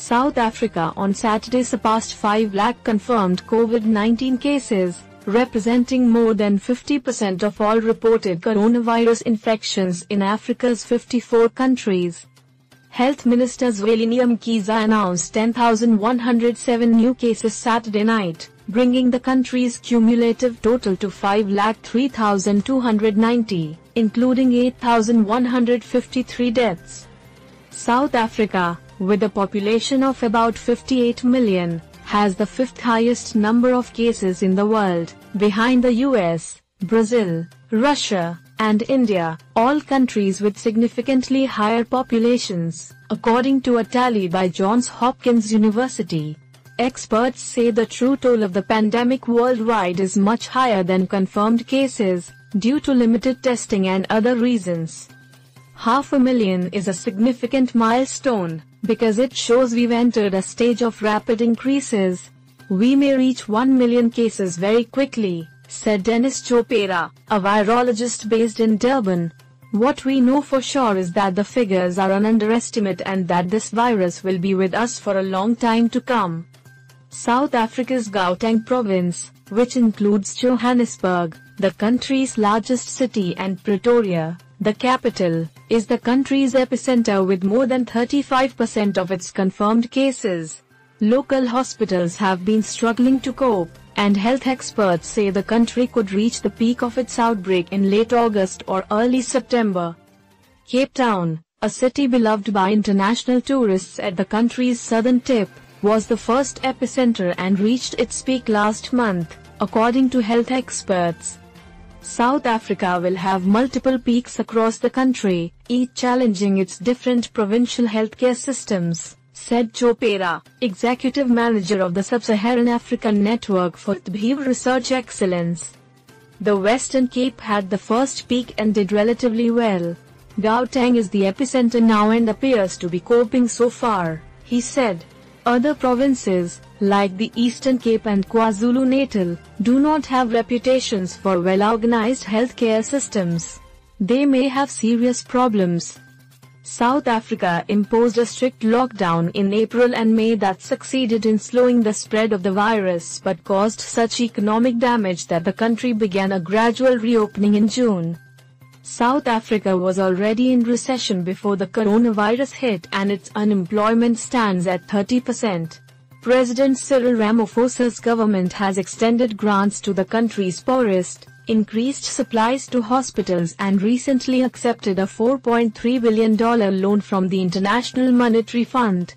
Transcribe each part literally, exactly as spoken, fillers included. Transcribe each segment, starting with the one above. South Africa on Saturday surpassed five lakh confirmed COVID nineteen cases, representing more than fifty percent of all reported coronavirus infections in Africa's fifty-four countries. Health Minister Zweli Mkhize announced ten thousand one hundred seven new cases Saturday night, bringing the country's cumulative total to five lakh three thousand two hundred ninety, including eight thousand one hundred fifty-three deaths. South Africa, with a population of about fifty-eight million, has the fifth highest number of cases in the world, behind the U S, Brazil, Russia, and India, all countries with significantly higher populations, according to a tally by Johns Hopkins University. Experts say the true toll of the pandemic worldwide is much higher than confirmed cases, due to limited testing and other reasons. Half a million is a significant milestone, because it shows we've entered a stage of rapid increases. We may reach one million cases very quickly, said Dennis Chopera, a virologist based in Durban. What we know for sure is that the figures are an underestimate and that this virus will be with us for a long time to come. South Africa's Gauteng province, which includes Johannesburg, the country's largest city, and Pretoria, the capital, is the country's epicenter with more than thirty-five percent of its confirmed cases. Local hospitals have been struggling to cope, and health experts say the country could reach the peak of its outbreak in late August or early September. Cape Town, a city beloved by international tourists at the country's southern tip, was the first epicenter and reached its peak last month, according to health experts. South Africa will have multiple peaks across the country, each challenging its different provincial healthcare systems, said Chopera, executive manager of the Sub-Saharan African Network for T B I Research Excellence. The Western Cape had the first peak and did relatively well. Gauteng is the epicenter now and appears to be coping so far, he said. Other provinces, like the Eastern Cape and KwaZulu-Natal, do not have reputations for well-organized healthcare systems. They may have serious problems. South Africa imposed a strict lockdown in April and May that succeeded in slowing the spread of the virus but caused such economic damage that the country began a gradual reopening in June. South Africa was already in recession before the coronavirus hit and its unemployment stands at thirty percent. President Cyril Ramaphosa's government has extended grants to the country's poorest, increased supplies to hospitals and recently accepted a four point three billion dollars loan from the International Monetary Fund.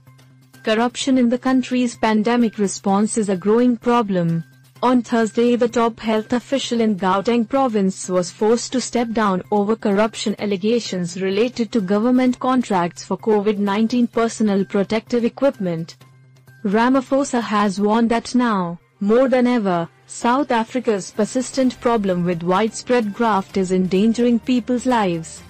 Corruption in the country's pandemic response is a growing problem. On Thursday, the top health official in Gauteng province was forced to step down over corruption allegations related to government contracts for COVID nineteen personal protective equipment. Ramaphosa has warned that now, more than ever, South Africa's persistent problem with widespread graft is endangering people's lives.